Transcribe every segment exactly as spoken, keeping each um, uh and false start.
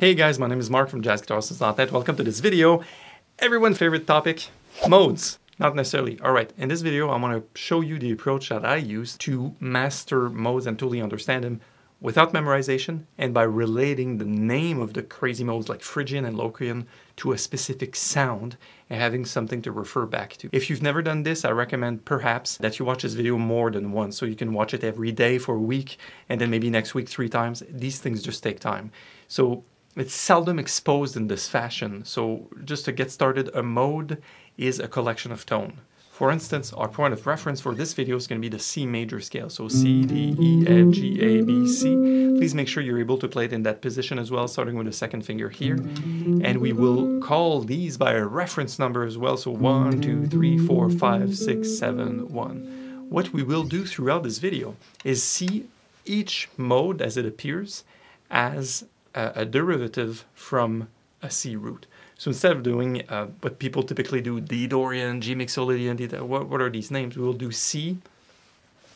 Hey guys, my name is Mark from Jazz Guitar Lessons dot net. Welcome to this video. Everyone's favorite topic, modes. Not necessarily. All right, in this video, I want to show you the approach that I use to master modes and totally understand them without memorization and by relating the name of the crazy modes like Phrygian and Locrian to a specific sound and having something to refer back to. If you've never done this, I recommend perhaps that you watch this video more than once so you can watch it every day for a week and then maybe next week three times. These things just take time. So it's seldom exposed in this fashion. So just to get started, a mode is a collection of tone. For instance, our point of reference for this video is going to be the C major scale. So C, D, E, F, G, A, B, C. Please make sure you're able to play it in that position as well, starting with the second finger here. And we will call these by a reference number as well. So one, two, three, four, five, six, seven, one. What we will do throughout this video is see each mode as it appears as a, a derivative from a C root. So instead of doing uh, what people typically do, D Dorian, G Mixolydian, D, what, what are these names? We will do C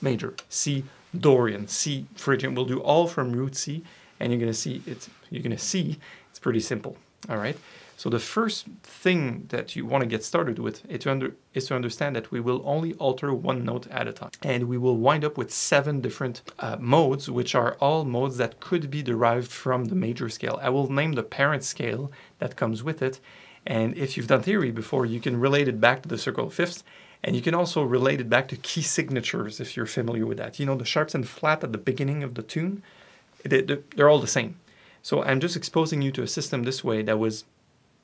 major, C Dorian, C Phrygian. We'll do all from root C, and you're gonna see it's you're gonna see it's pretty simple. All right. So the first thing that you want to get started with is to, under, is to understand that we will only alter one note at a time. And we will wind up with seven different uh, modes, which are all modes that could be derived from the major scale. I will name the parent scale that comes with it. And if you've done theory before, you can relate it back to the circle of fifths. And you can also relate it back to key signatures if you're familiar with that. You know, the sharps and flat at the beginning of the tune, they, they're all the same. So I'm just exposing you to a system this way that was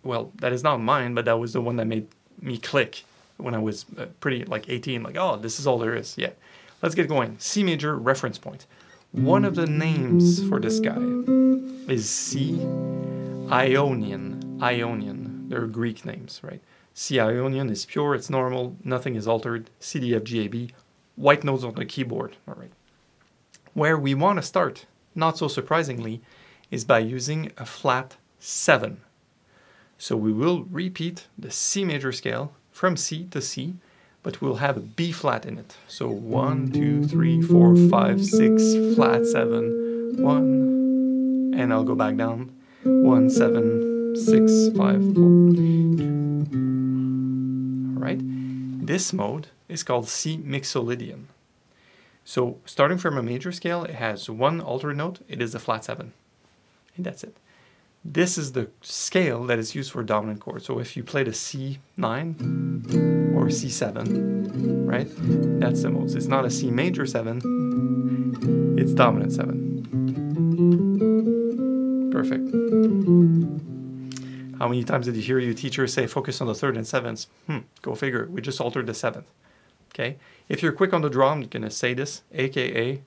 Well, that is not mine, but that was the one that made me click when I was uh, pretty like eighteen, like, oh, this is all there is. Yeah, let's get going. C major reference point. One of the names for this guy is C Ionian. Ionian, they're Greek names, right? C Ionian is pure, it's normal, nothing is altered. C, D, F, G, A, B, white notes on the keyboard, all right. Where we want to start, not so surprisingly, is by using a flat seven. So we will repeat the C major scale from C to C, but we'll have a B flat in it. So one, two, three, four, five, six, flat seven, one, and I'll go back down. One, seven, six, five, four. All right. This mode is called C Mixolydian. So starting from a major scale, it has one altered note. It is the flat seven, and that's it. This is the scale that is used for dominant chords. So if you played a C nine or C seven, right? That's the most. It's not a C major seven, it's dominant seven. Perfect. How many times did you hear your teacher say, focus on the third and seventh? Hmm, go figure, we just altered the seventh, okay? If you're quick on the draw, I'm gonna say this, A K A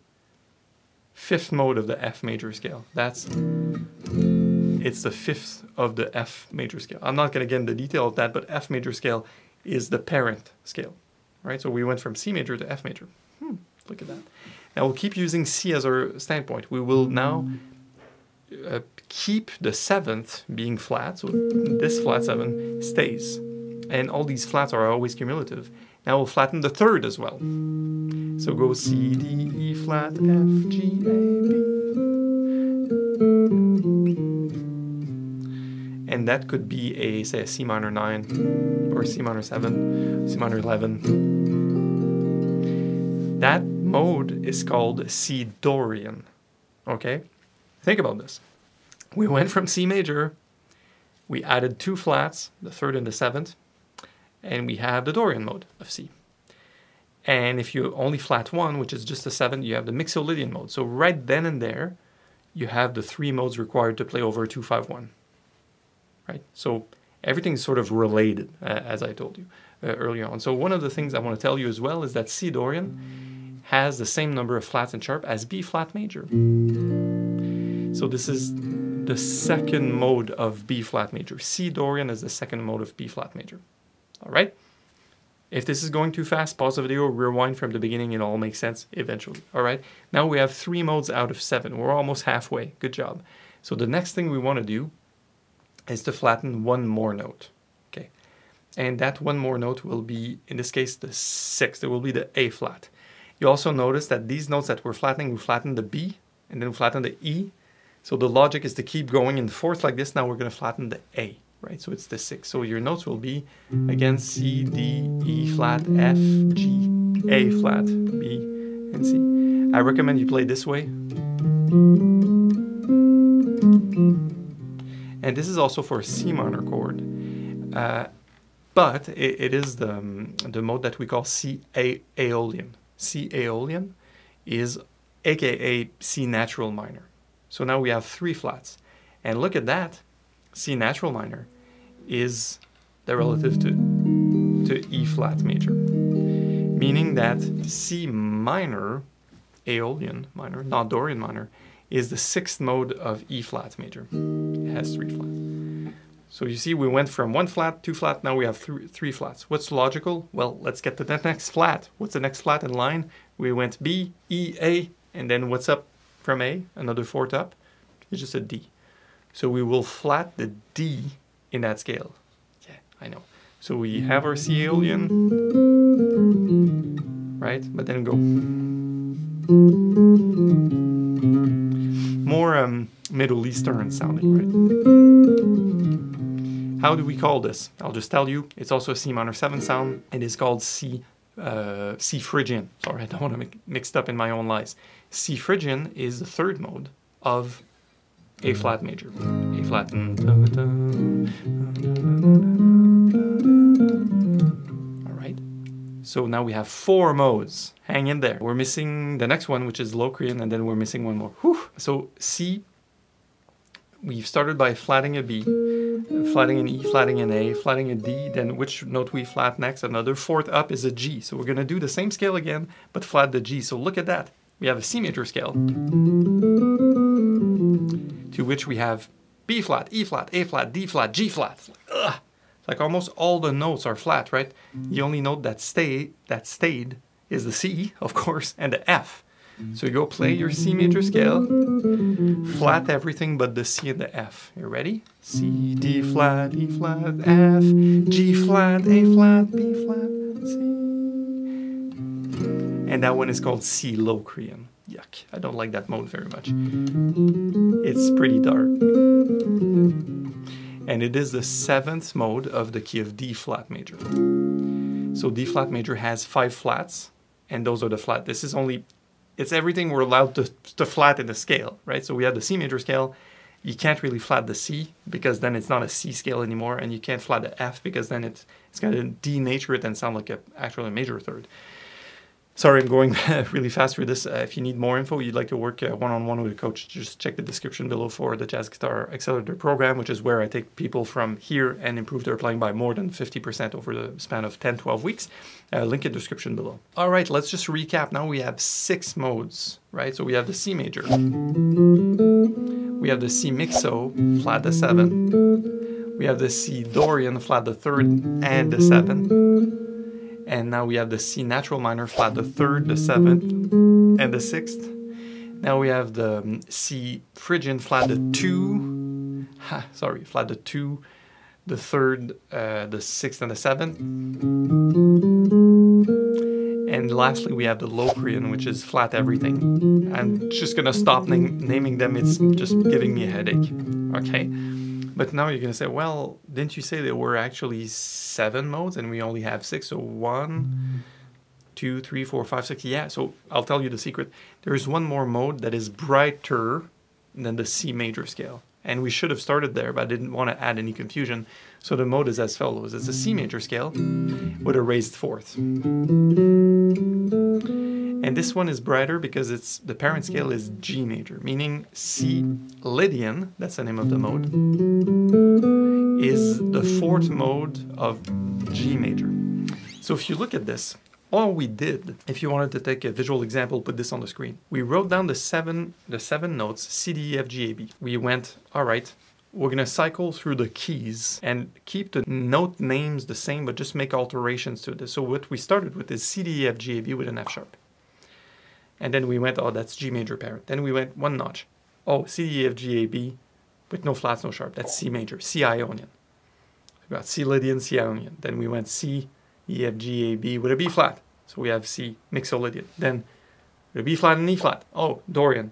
fifth mode of the F major scale. That's It's the fifth of the F major scale. I'm not going to get into the detail of that, but F major scale is the parent scale, right? So we went from C major to F major. Hmm, look at that. Now we'll keep using C as our standpoint. We will now uh, keep the seventh being flat. So this flat seven stays. And all these flats are always cumulative. Now we'll flatten the third as well. So go C, D, E flat, F, G, A, B. And that could be a, say, a C minor nine, or C minor seven, C minor eleven. That mode is called C Dorian, okay? Think about this. We went from C major, we added two flats, the third and the seventh, and we have the Dorian mode of C. And if you only flat one, which is just the seventh, you have the Mixolydian mode. So right then and there, you have the three modes required to play over two, five, one. Right? So everything is sort of related, uh, as I told you uh, earlier on. So one of the things I want to tell you as well is that C Dorian has the same number of flats and sharp as B flat major. So this is the second mode of B flat major. C Dorian is the second mode of B flat major. All right? If this is going too fast, pause the video, rewind from the beginning, it all makes sense eventually. All right? Now we have three modes out of seven. We're almost halfway. Good job. So the next thing we want to do is to flatten one more note. Okay, and that one more note will be, in this case, the sixth. It will be the A flat. You also notice that these notes that we're flattening, we flatten the B, and then we flatten the E. So the logic is to keep going in fourth like this. Now we're going to flatten the A, right? So it's the sixth. So your notes will be, again, C, D, E flat, F, G, A flat, B, and C. I recommend you play this way. And this is also for a C minor chord. Uh, but it, it is the, um, the mode that we call C Aeolian. C Aeolian is aka C natural minor. So now we have three flats. And look at that, C natural minor is the relative to, to E flat major. Meaning that C minor, Aeolian minor, not Dorian minor, is the sixth mode of E flat major. It has three flats. So you see, we went from one flat, two flat, now we have th three flats. What's logical? Well, let's get to the next flat. What's the next flat in line? We went B, E, A, and then what's up from A? Another fourth up. It's just a D. So we will flat the D in that scale. Yeah, I know. So we have our C Aeolian, right? But then go. More um, Middle Eastern sounding, right? How do we call this? I'll just tell you. It's also a C minor seven sound. It is called C, uh, C Phrygian. Sorry, I don't want to make mixed up in my own lies. C Phrygian is the third mode of A flat major. A flat. All right. So now we have four modes. Hang in there. We're missing the next one, which is Locrian, and then we're missing one more. Whew. So C. We've started by flatting a B, flatting an E, flatting an A, flatting a D, then which note we flat next? Another fourth up is a G. So we're going to do the same scale again, but flat the G. So look at that. We have a C major scale, to which we have B flat, E flat, A flat, D flat, G flat. Ugh. Like almost all the notes are flat, right? The only note that stayed, that stayed is the C, of course, and the F. So you go play your C major scale, flat everything but the C and the F. You ready? C, D flat, E flat, F, G flat, A flat, B flat, C. And that one is called C Locrian. Yuck, I don't like that mode very much. It's pretty dark. And it is the seventh mode of the key of D flat major. So D flat major has five flats, and those are the flat. This is only... It's everything we're allowed to, to flat in the scale, right? So we have the C major scale. You can't really flat the C because then it's not a C scale anymore, and you can't flat the F because then it's, it's going to denature it and sound like an actual major third. Sorry, I'm going really fast through this. Uh, if you need more info, you'd like to work uh, one-on-one with a coach, just check the description below for the Jazz Guitar Accelerator Program, which is where I take people from here and improve their playing by more than fifty percent over the span of ten to twelve weeks. Uh, link in the description below. All right, let's just recap. Now we have six modes, right? So we have the C major. We have the C mixo, flat the seven. We have the C Dorian, flat the third and the seven. And now we have the C natural minor, flat the third, the seventh, and the sixth. Now we have the C Phrygian, flat the two, ha, sorry, flat the two, the third, uh, the sixth, and the seventh. And lastly, we have the Locrian, which is flat everything. I'm just gonna stop na naming them, it's just giving me a headache, okay? But now you're going to say, well, didn't you say there were actually seven modes and we only have six? So one, two, three, four, five, six. Yeah, so I'll tell you the secret. There is one more mode that is brighter than the C major scale. And we should have started there, but I didn't want to add any confusion. So the mode is as follows. It's a C major scale with a raised fourth. And this one is brighter because it's the parent scale is G major, meaning C Lydian, that's the name of the mode, is the fourth mode of G major. So if you look at this, all we did, if you wanted to take a visual example, put this on the screen. We wrote down the seven, the seven notes, C, D, E, F, G, A, B. We went, all right, we're going to cycle through the keys and keep the note names the same, but just make alterations to this. So what we started with is C, D, E, F, G, A, B with an F sharp. And then we went, oh, that's G major parent. Then we went one notch. Oh, C, D, E, F, G, A, B with no flats, no sharp. That's C major, C Ionian. we got C, Lydian, C, Ionian. Then we went C, E, F, G, A, B with a B flat. So we have C, Mixolydian. Then the B flat and E flat. Oh, Dorian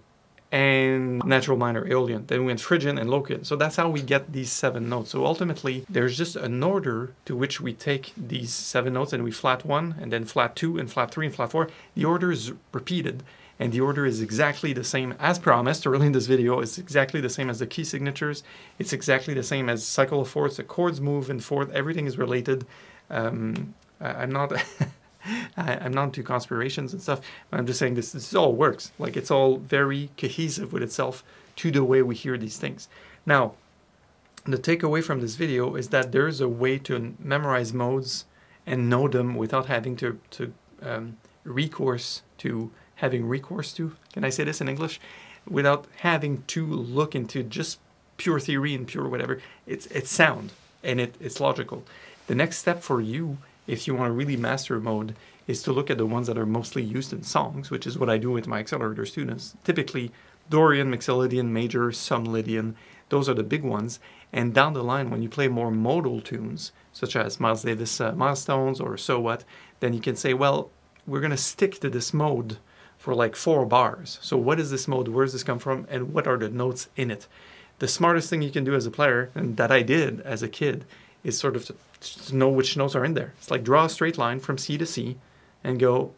and natural minor, Aeolian. Then we went Phrygian and Locrian. So that's how we get these seven notes. So ultimately, there's just an order to which we take these seven notes, and we flat one, and then flat two, and flat three, and flat four. The order is repeated, and the order is exactly the same as promised early in this video. It's exactly the same as the key signatures. It's exactly the same as cycle of fourths. The chords move in fourth. Everything is related. Um, I'm not... I, I'm not into conspirations and stuff, but I'm just saying this, this all works. Like, it's all very cohesive with itself to the way we hear these things. Now, the takeaway from this video is that there's a way to memorize modes and know them without having to, to um, recourse to, having recourse to, can I say this in English? Without having to look into just pure theory and pure whatever. It's, it's sound and it, it's logical. The next step for you, if you want to really master mode, is to look at the ones that are mostly used in songs, which is what I do with my accelerator students. Typically, Dorian, Mixolydian, major, some Lydian, those are the big ones. And down the line, when you play more modal tunes, such as Miles Davis uh, Milestones or So What, then you can say, well, we're going to stick to this mode for like four bars. So what is this mode? Where does this come from? And what are the notes in it? The smartest thing you can do as a player, and that I did as a kid, is sort of to, to know which notes are in there. It's like draw a straight line from C to C and go,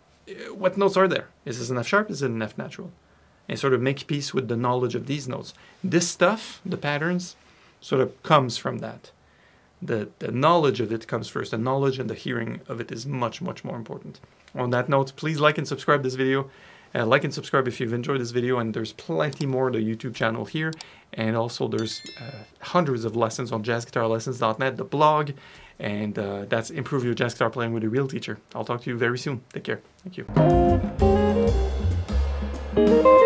what notes are there? Is this an F sharp? Is it an F natural? And sort of make peace with the knowledge of these notes. This stuff, the patterns, sort of comes from that. The, the knowledge of it comes first. The knowledge and the hearing of it is much, much more important. On that note, please like and subscribe this video. Uh, like and subscribe if you've enjoyed this video, and there's plenty more on the YouTube channel here, and also there's uh, hundreds of lessons on Jazz Guitar Lessons dot net, the blog, and uh, that's Improve Your Jazz Guitar Playing with a Real Teacher. I'll talk to you very soon. Take care. Thank you.